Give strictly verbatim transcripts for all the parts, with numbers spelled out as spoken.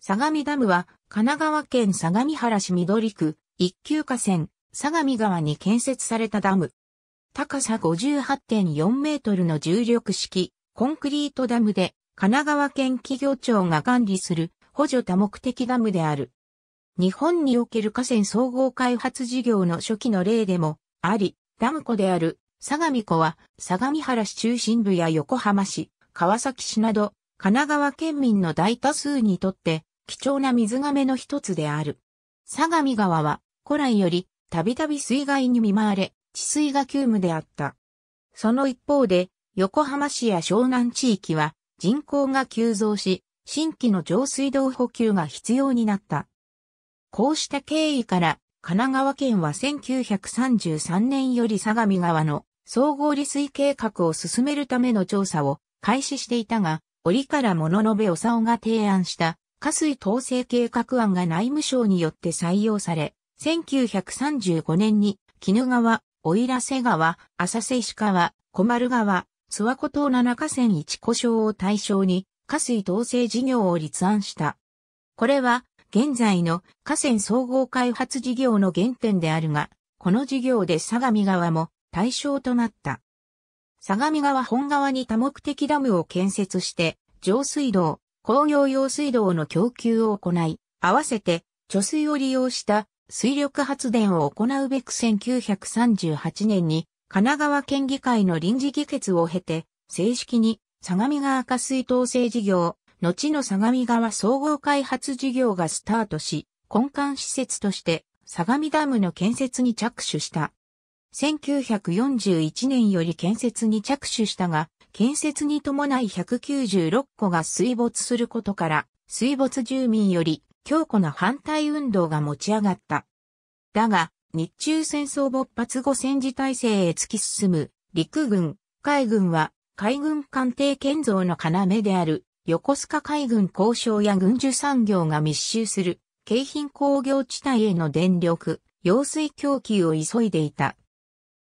相模ダムは神奈川県相模原市緑区一級河川相模川に建設されたダム。高さ ごじゅうはってんよん メートルの重力式コンクリートダムで神奈川県企業庁が管理する補助多目的ダムである。日本における河川総合開発事業の初期の例でもあり、ダム湖である相模湖は相模原市中心部や横浜市、川崎市など神奈川県民の大多数にとって貴重な水がめの一つである。相模川は古来よりたびたび水害に見舞われ、治水が急務であった。その一方で、横浜市や湘南地域は人口が急増し、新規の上水道補給が必要になった。こうした経緯から、神奈川県はせんきゅうひゃくさんじゅうさんねんより相模川の総合利水計画を進めるための調査を開始していたが、折から物部長夫が提案した河水統制計画案が内務省によって採用され、せんきゅうひゃくさんじゅうごねんに鬼怒川、奥入瀬川、浅瀬石川、小丸川、諏訪湖等ななかせん一呼称を対象に、河水統制事業を立案した。これは、現在の河川総合開発事業の原点であるが、この事業で相模川も対象となった。相模川本川に多目的ダムを建設して、上水道、工業用水道の供給を行い、合わせて貯水を利用した水力発電を行うべくせんきゅうひゃくさんじゅうはちねんに神奈川県議会の臨時議決を経て正式に相模川河水統制事業、後の相模川総合開発事業がスタートし、根幹施設として相模ダムの建設に着手した。せんきゅうひゃくよんじゅういちねんより建設に着手したが、建設に伴いひゃくきゅうじゅうろっこが水没することから、水没住民より強固な反対運動が持ち上がった。だが、日中戦争勃発後戦時体制へ突き進む陸軍、海軍は海軍艦艇建造の要である横須賀海軍工廠や軍需産業が密集する京浜工業地帯への電力、用水供給を急いでいた。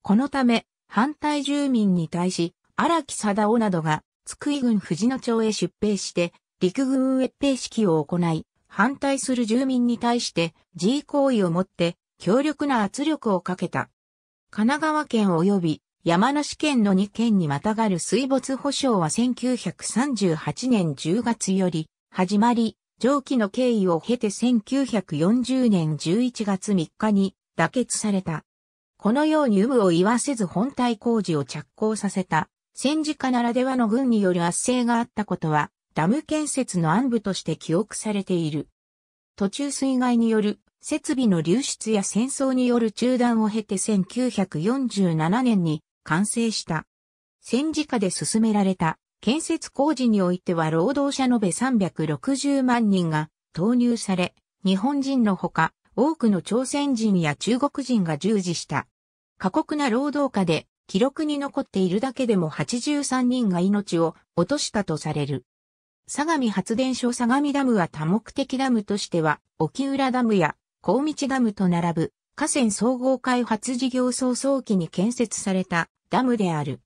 このため、反対住民に対し、荒木貞夫などが、津久井郡藤野町へ出兵して、陸軍閲兵式を行い、反対する住民に対して、示威行為をもって、強力な圧力をかけた。神奈川県及び山梨県のにけんにまたがる水没補償はせんきゅうひゃくさんじゅうはちねんじゅうがつより、始まり、上記の経緯を経てせんきゅうひゃくよんじゅうねんじゅういちがつみっかに、妥結された。このように有無を言わせず本体工事を着工させた戦時下ならではの軍による圧政があったことはダム建設の暗部として記憶されている。途中水害による設備の流出や戦争による中断を経てせんきゅうひゃくよんじゅうななねんに完成した。戦時下で進められた建設工事においては労働者延べさんびゃくろくじゅうまんにんが投入され、日本人のほか、多くの朝鮮人や中国人が従事した。過酷な労働下で記録に残っているだけでもはちじゅうさんにんが命を落としたとされる。相模発電所相模ダムは多目的ダムとしては、沖浦ダムや高道ダムと並ぶ河川総合開発事業早々期に建設されたダムである。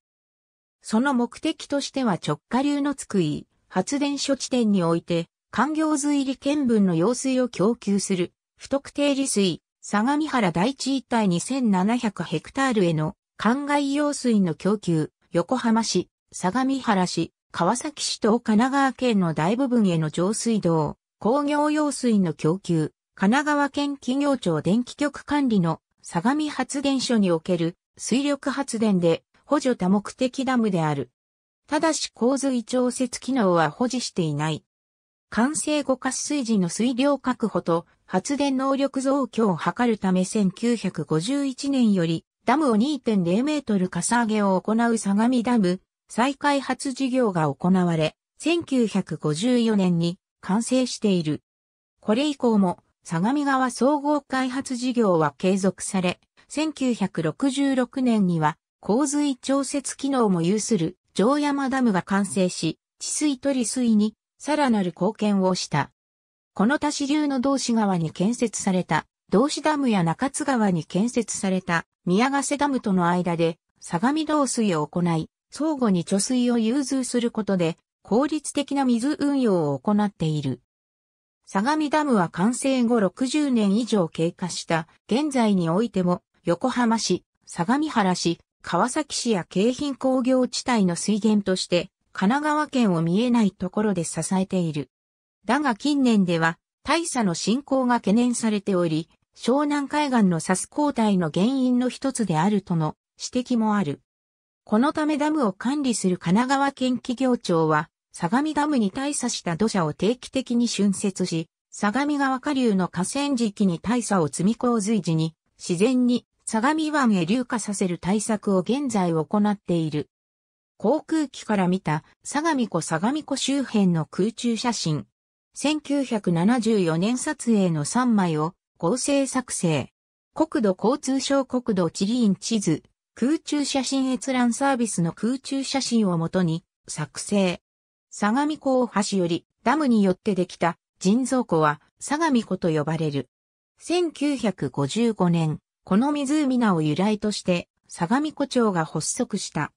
その目的としては直下流の津久井発電所地点において、官業水利県分の用水を供給する。不特定利水、相模原台地一帯にせんななひゃくヘクタールへの灌漑用水の供給、横浜市、相模原市、川崎市等神奈川県の大部分への上水道、工業用水の供給、神奈川県企業庁電気局管理の相模発電所における水力発電で補助多目的ダムである。ただし洪水調節機能は保持していない。完成後渇水時の水量確保と、発電能力増強を図るためせんきゅうひゃくごじゅういちねんよりダムを にてんゼロメートルかさ上げを行う相模ダム再開発事業が行われ、せんきゅうひゃくごじゅうよねんに完成している。これ以降も相模川総合開発事業は継続され、せんきゅうひゃくろくじゅうろくねんには洪水調節機能も有する城山ダムが完成し、治水と利水にさらなる貢献をした。この他支流の道志川に建設された道志ダムや中津川に建設された宮ヶ瀬ダムとの間で相模導水を行い、相互に貯水を融通することで効率的な水運用を行っている。相模ダムは完成後ろくじゅうねん以上経過した現在においても横浜市、相模原市、川崎市や京浜工業地帯の水源として神奈川県を見えないところで支えている。だが近年では大差の進行が懸念されており、湘南海岸の砂州後退の原因の一つであるとの指摘もある。このためダムを管理する神奈川県企業庁は、相模ダムに大差した土砂を定期的に浚渫し、相模川下流の河川敷に大差を積み降水時に、自然に相模湾へ流下させる対策を現在行っている。航空機から見た相模湖相模湖周辺の空中写真。せんきゅうひゃくななじゅうよねん撮影のさんまいを合成作成。国土交通省国土地理院地図、空中写真閲覧サービスの空中写真をもとに作成。相模湖大橋よりダムによってできた人造湖は相模湖と呼ばれる。せんきゅうひゃくごじゅうごねん、この湖名を由来として相模湖町が発足した。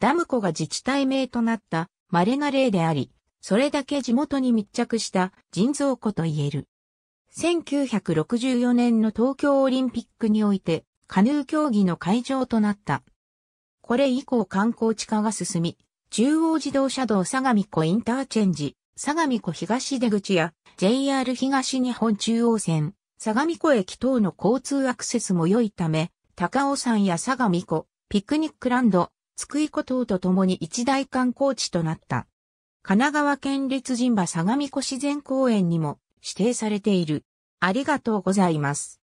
ダム湖が自治体名となった稀な例であり、それだけ地元に密着した人造湖と言える。せんきゅうひゃくろくじゅうよねんの東京オリンピックにおいてカヌー競技の会場となった。これ以降観光地化が進み、中央自動車道相模湖インターチェンジ、相模湖東出口や ジェイアール 東日本中央線、相模湖駅等の交通アクセスも良いため、高尾山や相模湖、ピクニックランド、津久井湖等とともに一大観光地となった。神奈川県立陣馬相模湖自然公園にも指定されている。ありがとうございます。